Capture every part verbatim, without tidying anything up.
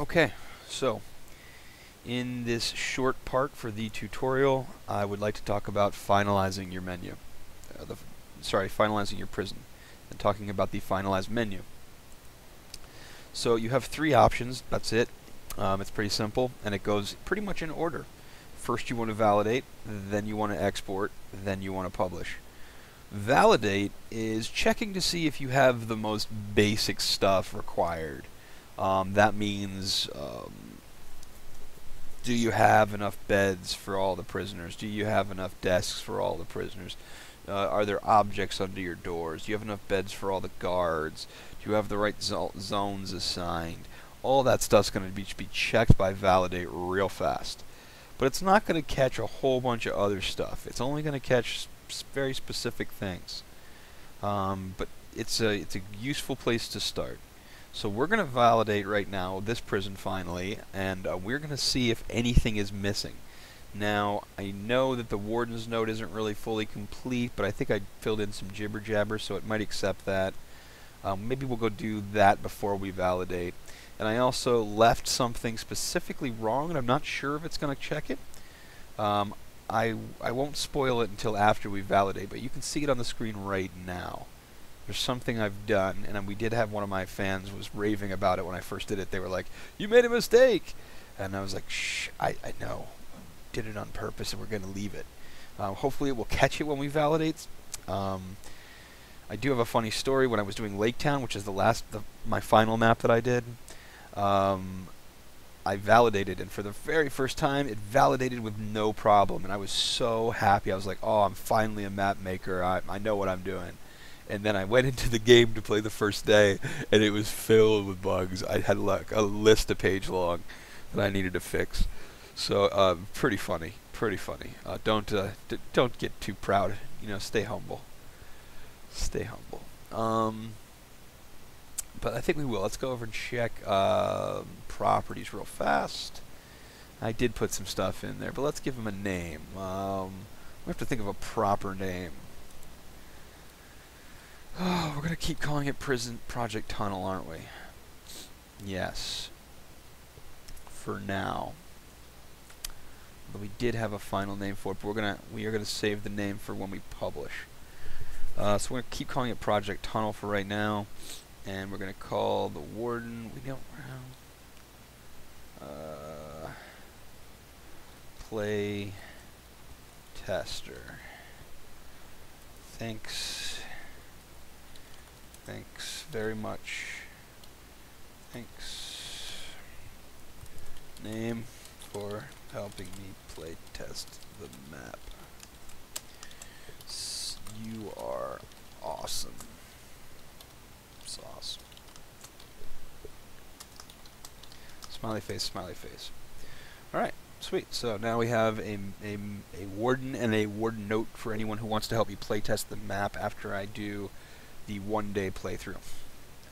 Okay, so in this short part for the tutorial, I would like to talk about finalizing your menu. Uh, the, sorry, finalizing your prison, and talking about the finalized menu. So you have three options, that's it. Um, it's pretty simple, and it goes pretty much in order. First you want to validate, then you want to export, then you want to publish. Validate is checking to see if you have the most basic stuff required. Um, that means, um, do you have enough beds for all the prisoners? Do you have enough desks for all the prisoners? Uh, are there objects under your doors? Do you have enough beds for all the guards? Do you have the right zo zones assigned? All that stuff's going to be, be checked by Validate real fast. But it's not going to catch a whole bunch of other stuff. It's only going to catch sp very specific things. Um, but it's a, it's a useful place to start. So we're going to validate right now this prison finally, and uh, we're going to see if anything is missing. Now, I know that the warden's note isn't really fully complete, but I think I filled in some jibber jabber, so it might accept that. Um, maybe we'll go do that before we validate. And I also left something specifically wrong, and I'm not sure if it's going to check it. Um, I, I won't spoil it until after we validate, but you can see it on the screen right now. There's something I've done, and we did have one of my fans was raving about it when I first did it. They were like, "You made a mistake," and I was like, "Shh, I, I know, did it on purpose, and we're going to leave it." Um, hopefully, it will catch it when we validate. Um, I do have a funny story when I was doing Lake Town, which is the last, the, my final map that I did. Um, I validated, and for the very first time, it validated with no problem, and I was so happy. I was like, "Oh, I'm finally a map maker. I, I know what I'm doing." And then I went into the game to play the first day, and it was filled with bugs. I had like a list a page long that I needed to fix. So uh, pretty funny, pretty funny. Uh, don't uh, d don't get too proud. You know, stay humble. Stay humble. Um, but I think we will. Let's go over and check uh, properties real fast. I did put some stuff in there, but let's give them a name. Um, we have to think of a proper name. Oh, we're going to keep calling it Prison Project Tunnel, aren't we? Yes. For now. But we did have a final name for it, but we're gonna, we are going to save the name for when we publish. Uh, so we're going to keep calling it Project Tunnel for right now. And we're going to call the Warden... We don't know. Uh, play Tester. Thanks... Thanks very much. Thanks. Name for helping me play test the map. S you are awesome. It's awesome. Smiley face, smiley face. Alright, sweet. So now we have a, a, a warden and a warden note for anyone who wants to help me play test the map after I do the one-day playthrough,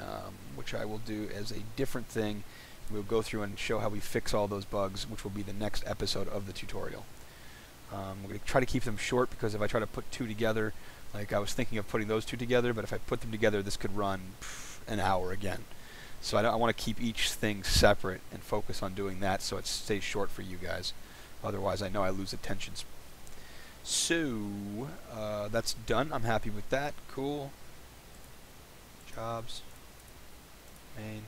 um, which I will do as a different thing. We'll go through and show how we fix all those bugs, which will be the next episode of the tutorial. Um, we're going to try to keep them short, because if I try to put two together, like I was thinking of putting those two together, but if I put them together, this could run pff, an hour again. So I, I want to keep each thing separate and focus on doing that so it stays short for you guys. Otherwise, I know I lose attention. So, uh, that's done. I'm happy with that. Cool. Jobs. Main.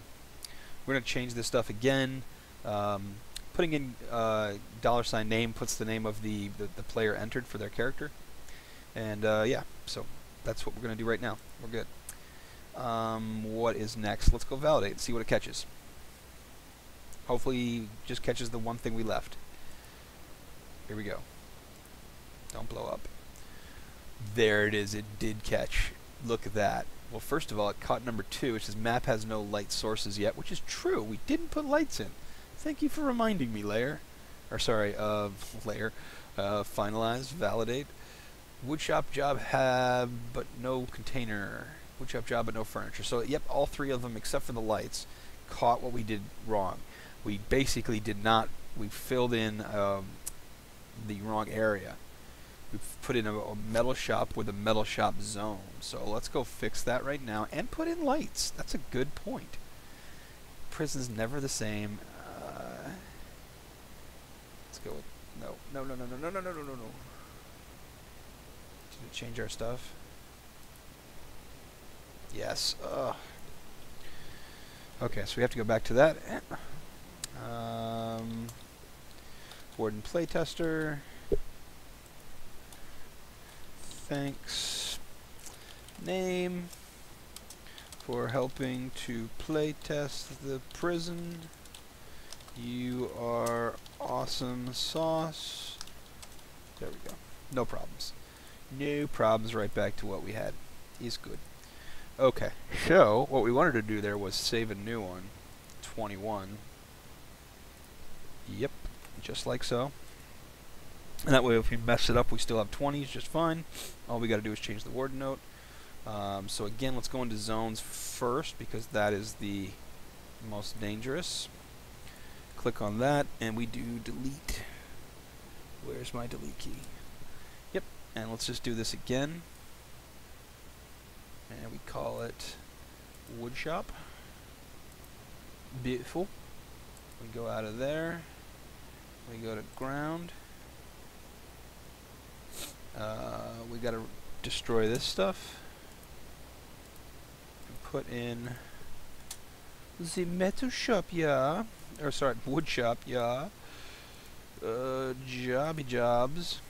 We're going to change this stuff again. Um, putting in uh, dollar sign name puts the name of the, the, the player entered for their character. And uh, yeah, so that's what we're going to do right now. We're good. Um, what is next? Let's go validate and see what it catches. Hopefully just catches the one thing we left. Here we go. Don't blow up. There it is. It did catch. Look at that. Well, first of all, it caught number two, which says map has no light sources yet, which is true. We didn't put lights in. Thank you for reminding me, layer. Or sorry, uh, layer. Uh, finalize, validate. Woodshop job have, but no container. Woodshop job, but no furniture. So, yep, all three of them, except for the lights, caught what we did wrong. We basically did not, we filled in um, the wrong area. We've put in a, a metal shop with a metal shop zone. So let's go fix that right now and put in lights. That's a good point. prison's never the same. Uh, let's go with no, no, no, no, no, no, no, no, no, no, no. Did it change our stuff? Yes. Uh. Okay, so we have to go back to that. Um, warden playtester. Thanks. Name. For helping to playtest the prison. You are awesome sauce. There we go. No problems. No problems, right back to what we had. He's good. Okay, so what we wanted to do there was save a new one. twenty-one. Yep, just like so. And that way if we mess it up we still have twenties just fine. All we gotta do is change the warden note. Um, so again, let's go into zones first because that is the most dangerous. Click on that and we do delete. Where's my delete key? Yep, and let's just do this again. And we call it wood shop. Beautiful. We go out of there. We go to ground. Uh, we gotta destroy this stuff. Put in the metal shop, yeah. Or sorry, wood shop, yeah. Uh, jobby jobs.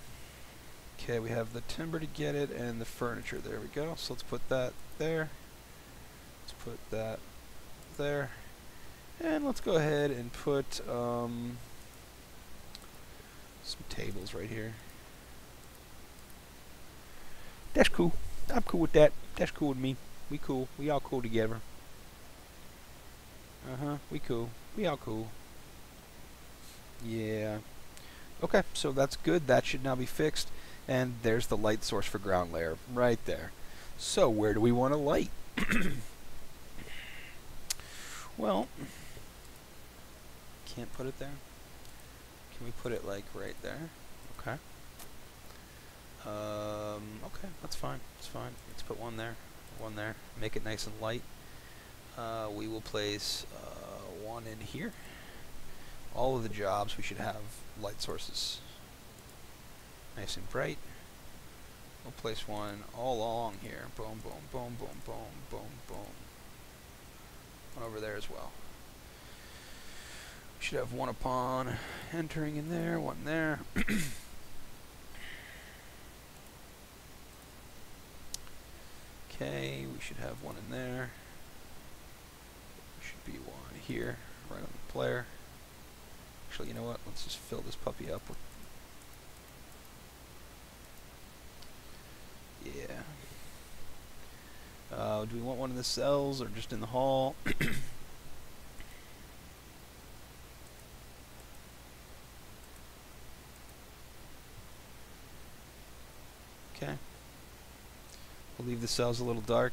Okay, we have the timber to get it and the furniture. There we go. So let's put that there. Let's put that there. And let's go ahead and put um, some tables right here. That's cool. I'm cool with that. That's cool with me. We cool. We all cool together. Uh-huh. We cool. We all cool. Yeah. Okay, so that's good. That should now be fixed. And there's the light source for ground layer right there. So where do we want to light? Well, can't put it there. Can we put it like right there? Okay. Um, okay, that's fine. That's fine. Let's put one there. One there, make it nice and light. Uh, we will place uh, one in here. All of the jobs we should have light sources, nice and bright. We'll place one all along here. Boom, boom, boom, boom, boom, boom, boom. One over there as well. We should have one upon entering in there, one there. Okay, we should have one in there. There should be one here, right on the player. Actually, you know what? Let's just fill this puppy up with. Yeah. Uh, do we want one in the cells or just in the hall? Okay. We'll leave the cells a little dark.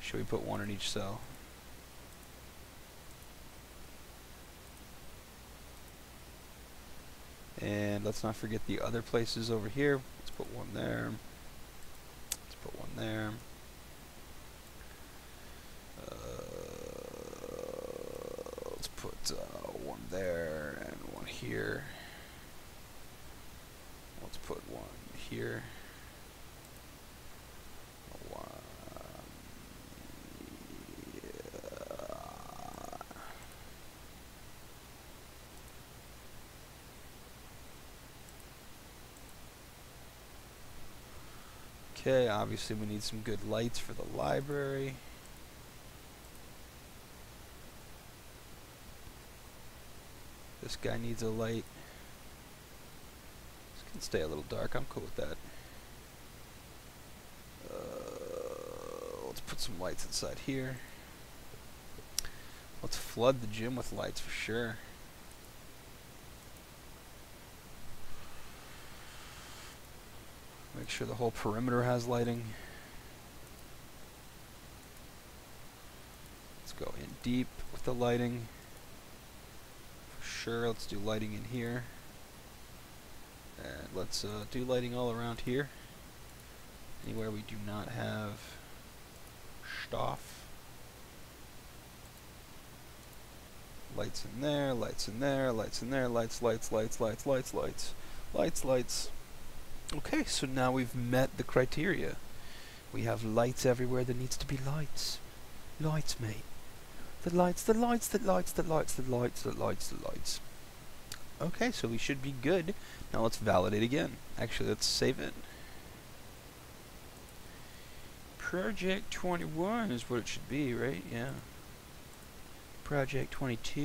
Should we put one in each cell? And let's not forget the other places over here. Let's put one there. Let's put one there. Uh, let's put uh, one there and one here. Let's put one here. Okay, obviously we need some good lights for the library. This guy needs a light. This can stay a little dark, I'm cool with that. Uh, let's put some lights inside here. Let's flood the gym with lights for sure. Make sure the whole perimeter has lighting. Let's go in deep with the lighting. For sure, let's do lighting in here. And let's uh, do lighting all around here. Anywhere we do not have stuff. Lights in there, lights in there, lights in there, lights, lights, lights, lights, lights, lights, lights, lights. Okay, so now we've met the criteria. We have lights everywhere. There needs to be lights. Lights, mate. The lights, the lights, the lights, the lights, the lights, the lights, the lights. Okay, so we should be good. Now let's validate again. Actually, let's save it. Project twenty-one is what it should be, right? Yeah. Project twenty-two.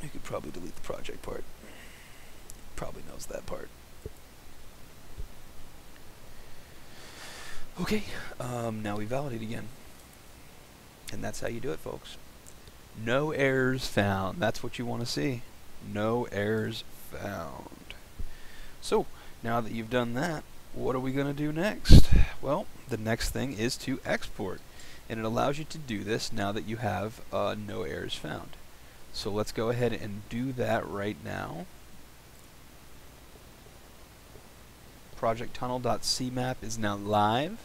You could probably delete the project part. Probably knows that part. Okay, um, now we validate again. And that's how you do it, folks. No errors found. That's what you want to see. No errors found. So, now that you've done that, what are we going to do next? Well, the next thing is to export. And it allows you to do this now that you have uh, no errors found. So let's go ahead and do that right now. Project Tunnel dot C map is now live.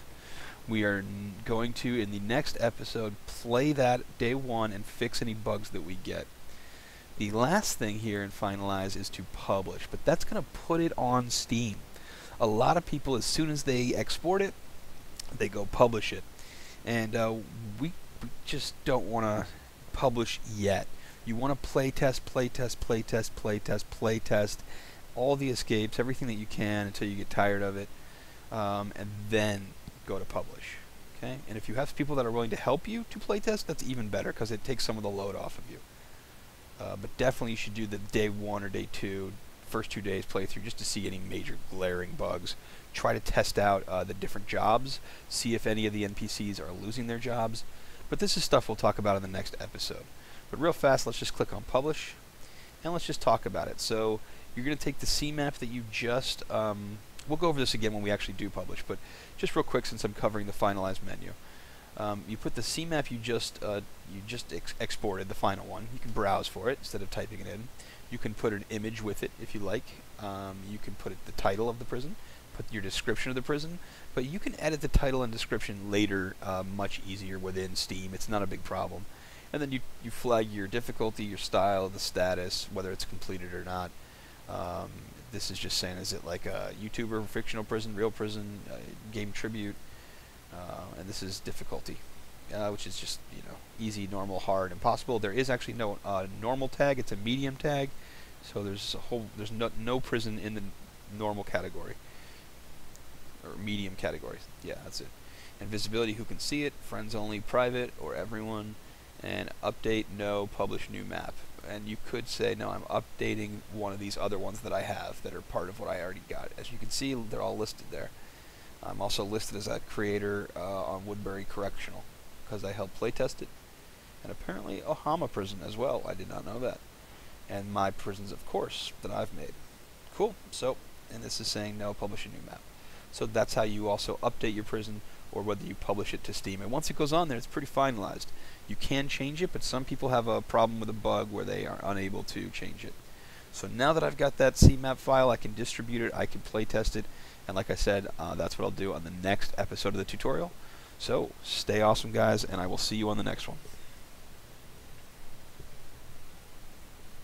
We are n going to, in the next episode, play that day one and fix any bugs that we get. The last thing here in Finalize is to publish, but that's going to put it on Steam. A lot of people, as soon as they export it, they go publish it. And uh, we just don't want to publish yet. You want to play test, play test, play test, play test, play test. All the escapes, everything that you can until you get tired of it, um, and then go to publish. Okay? And if you have people that are willing to help you to playtest, that's even better because it takes some of the load off of you. Uh, but definitely you should do the day one or day two, first two days playthrough just to see any major glaring bugs. Try to test out uh, the different jobs, see if any of the N P Cs are losing their jobs. But this is stuff we'll talk about in the next episode. But real fast, let's just click on publish, and let's just talk about it. So you're going to take the C map that you just, um, we'll go over this again when we actually do publish, but just real quick since I'm covering the finalized menu. Um, you put the C map you just uh, you just ex exported, the final one. You can browse for it instead of typing it in. You can put an image with it if you like. Um, you can put it, the title of the prison, put your description of the prison, but you can edit the title and description later uh, much easier within Steam. It's not a big problem. And then you, you flag your difficulty, your style, the status, whether it's completed or not. Um, this is just saying, is it like a YouTuber, fictional prison, real prison, uh, game tribute, uh, and this is difficulty, uh, which is just, you know, easy, normal, hard, impossible. There is actually no uh, normal tag, it's a medium tag, so there's a whole, there's no, no prison in the normal category, or medium category, yeah, that's it. And visibility, who can see it, friends only, private, or everyone. And update, no, publish new map. And you could say, no, I'm updating one of these other ones that I have that are part of what I already got. As you can see, they're all listed there. I'm also listed as a creator uh, on Woodbury Correctional because I helped playtest it. And apparently Ohama Prison as well. I did not know that. And my prisons, of course, that I've made. Cool. So, and this is saying, no, publish a new map. So that's how you also update your prison, or whether you publish it to Steam. And once it goes on there, it's pretty finalized. You can change it, but some people have a problem with a bug where they are unable to change it. So now that I've got that C map file, I can distribute it, I can play test it, and like I said, uh, that's what I'll do on the next episode of the tutorial. So stay awesome, guys, and I will see you on the next one.